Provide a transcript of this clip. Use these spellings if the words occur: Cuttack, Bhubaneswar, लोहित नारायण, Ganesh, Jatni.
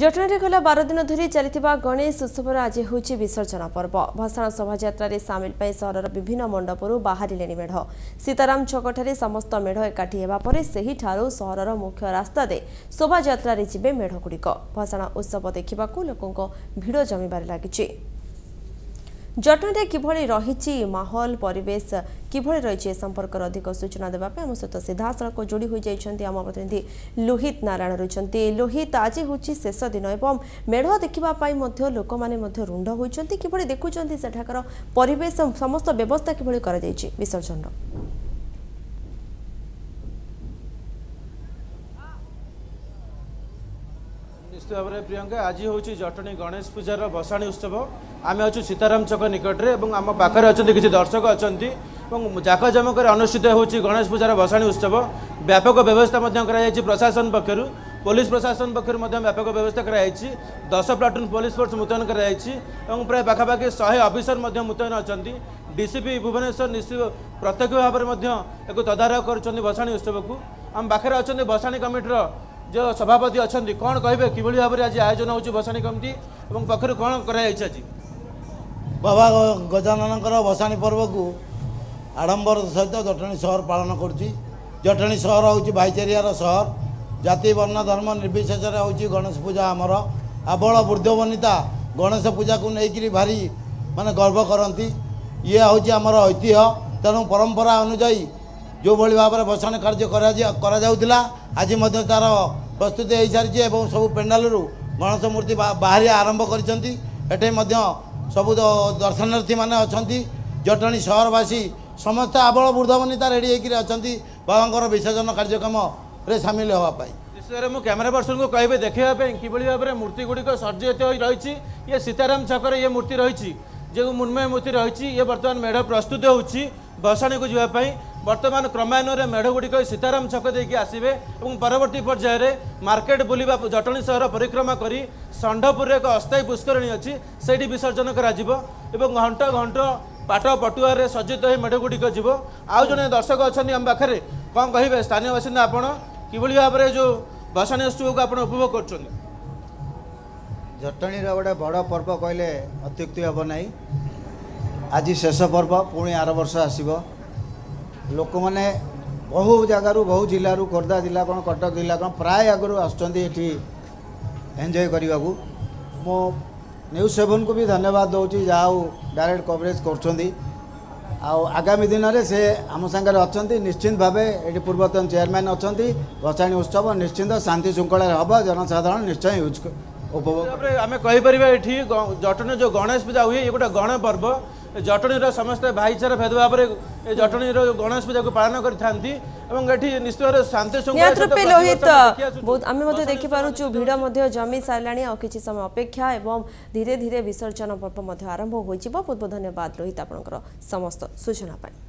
जटनी गला 12 दिन धरी चली गणेश उत्सव आज हो विसर्जन पर्व भसाण शोभायात्रा सामिल पर सहर विभिन्न मंडपुर बाहर मेढ़ सीताराम छकठार समस्त मेढ़ एकाठी होगापर से ही सहर मुख्य रास्ता दे शोभायात्रा जबे मेढ़गुड़िक भसाण उत्सव देखा लोकों भिड़ जमीबार लगी। जटनी किभली रही माहौल परेश किभली रही संपर्क अधिक सूचना देवाई आम सहित सीधासख जोड़ी हो जाती आम प्रतिनिधि लोहित नारायण रही। लोहित आज हूँ शेष दिन एवं मेढ़ देखापी लोक मैंने रुंड होती किभली देखुं सेठाकर परेश समस्त व्यवस्था किभली कर विसर्जन निश्चित भाव में। प्रियंका आज हूँ जटनी गणेश पूजार भसाणी उत्सव आम अच्छे सीताराम चक निकटने आम पाखे अच्छा किसी दर्शक अच्छी जाकजमक अनुष्ठित हो गणेश पूजार भसाणी उत्सव व्यापक व्यवस्था प्रशासन पक्षर पुलिस प्रशासन पक्षर व्यापक व्यवस्था कराई 10 प्लाटून पुलिस फोर्स मुतयन कराई प्राय पाखापाखि 100 अफिसर मुतयन अच्छा। डीसीपी भुवनेश्वर निश्चित प्रत्यक्ष भाव में एक तदारख कर भसाणी उत्सव को आम पाखे अच्छा भसाणी कमिटर जो सभापति अच्छा कौन कहे कि भाव में आज आयोजन हो भसाणी कमिटी और पक्षर कौन कर बाबा गजानन भसाणी पर्व को आडंबर सहित जटनी सहर पालन करुच्ची। जटनी सहर हूँ भाईचारियार सहर जाति वर्ण धर्म निर्विशेष हूँ गणेश पूजा आमर आबल वृद्ध वनिता गणेश पूजा को लेकर भारी माने गर्व करती। ये हूँ आमर ऐतिह्य तेणु परंपरा अनुजाई जो भली भाव में भसाणी कार्य करा आज तार प्रस्तुति हो सारी और सब पेंडाल गणेश मूर्ति बाहरी आरंभ कर सबु दर्शनार्थी मैंने अच्छा। जटनी सहरवासी समस्त आबल वृद्धवनिता रेडी होती बाबा विसर्जन कार्यक्रम में सामिल होगापाई। विशेष मु कैमेरा पर्सन को कहे देखापी कि भाव में मूर्ति गुड़िक सज्जित रही। ये सीताराम छकर ये मूर्ति रही जो मुन्मय मूर्ति रही ये बर्तमान मेढ़ प्रस्तुत होती भसाणी को जीवाई। बर्तमान क्रमान्वय मेढ़ गुड़िक सीताराम छक देकी आसवे और परवर्ती पर्यायर मार्केट बुलवा जटनी सहर परिक्रमा करी षंढपुर एक अस्थायी पुष्करणी अच्छी से विसर्जन घंट घंट पाट पटुआर सज्जित हो मेढ़ गुड़िक जीव। आउ जड़े दर्शक अच्छा आम पाखे कौन कहे स्थानीय बासिंदा आपड़ कि भाव में जो भसाणी उत्सव को आपभोग कर जटनी गोटे बड़ पर्व कहले अत्युक्ति हम ना। आज शेष पर्व पुणी आर वर्ष आसब लोक मैंने बहु जगार बहु जिलूर खोर्धा जिला कौन कटक जिला कौन प्राय आगु आसजय करने को मो न्यूज़ 7 को भी धन्यवाद दूसरी जहाँ डायरेक्ट कवरेज कर आगामी दिन में से आम सागर अच्छा निश्चिंत भाव ये पूर्वतन चेयरमैन अच्छा भसाणी उत्सव निश्चिंत शांति श्रृंखला हम जनसाधारण निश्चय यूज उपभोग आम कहीपर ये जटनी जो गणेश पूजा हुए ये गोटे गण पर्व जटनी समस्त भाईचारा भेदभाव जटनी गणेश पूजा को पालन कर शांति बहुत देखु भिड़ जमी सारा कि समय अपेक्षा और धीरे धीरे विसर्जन पर्व आरंभ हो। बहुत बहुत धन्यवाद लोहित समस्त सूचना।